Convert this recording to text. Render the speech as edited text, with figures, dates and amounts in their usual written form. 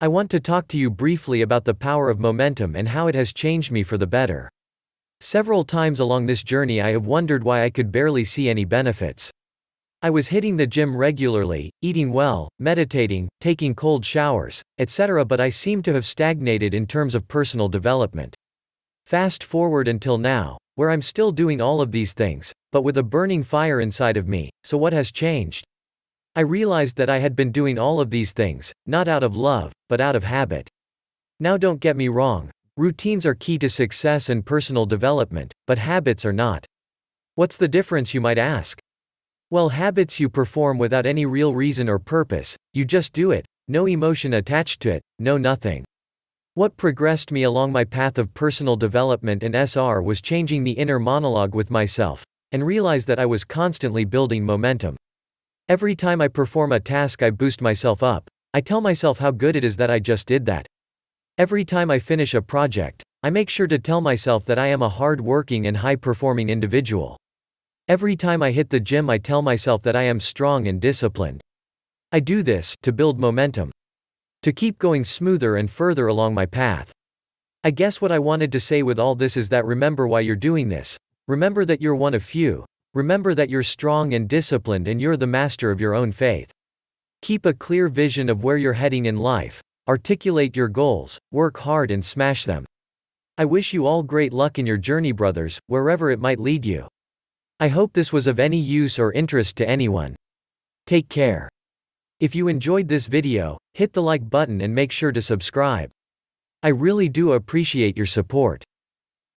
I want to talk to you briefly about the power of momentum and how it has changed me for the better. Several times along this journey I have wondered why I could barely see any benefits. I was hitting the gym regularly, eating well, meditating, taking cold showers, etc., but I seemed to have stagnated in terms of personal development. Fast forward until now, where I'm still doing all of these things, but with a burning fire inside of me, so what has changed? I realized that I had been doing all of these things, not out of love, but out of habit. Now don't get me wrong, routines are key to success and personal development, but habits are not. What's the difference, you might ask? Well, habits you perform without any real reason or purpose, you just do it, no emotion attached to it, no nothing. What progressed me along my path of personal development and SR was changing the inner monologue with myself, and realize that I was constantly building momentum. Every time I perform a task I boost myself up, I tell myself how good it is that I just did that. Every time I finish a project, I make sure to tell myself that I am a hard-working and high-performing individual. Every time I hit the gym I tell myself that I am strong and disciplined. I do this to build momentum, to keep going smoother and further along my path. I guess what I wanted to say with all this is that remember why you're doing this, remember that you're one of few. Remember that you're strong and disciplined and you're the master of your own faith. Keep a clear vision of where you're heading in life, articulate your goals, work hard and smash them. I wish you all great luck in your journey, brothers, wherever it might lead you. I hope this was of any use or interest to anyone. Take care. If you enjoyed this video, hit the like button and make sure to subscribe. I really do appreciate your support.